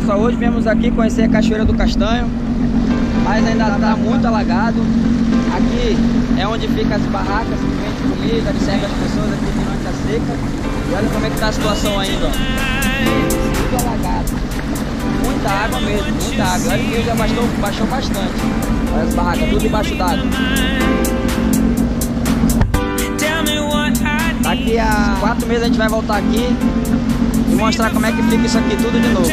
pessoal, hoje viemos aqui conhecer a Cachoeira do Castanho, mas ainda está muito alagado. Aqui é onde ficam as barracas que vende comida, que serve as pessoas aqui durante a seca. E olha como é que está a situação ainda, ó. Muito alagado, muita água mesmo, muita água. Olha que já baixou bastante. Olha as barracas, tudo debaixo d'água. Daqui a 4 meses a gente vai voltar aqui e mostrar como é que fica isso aqui tudo de novo.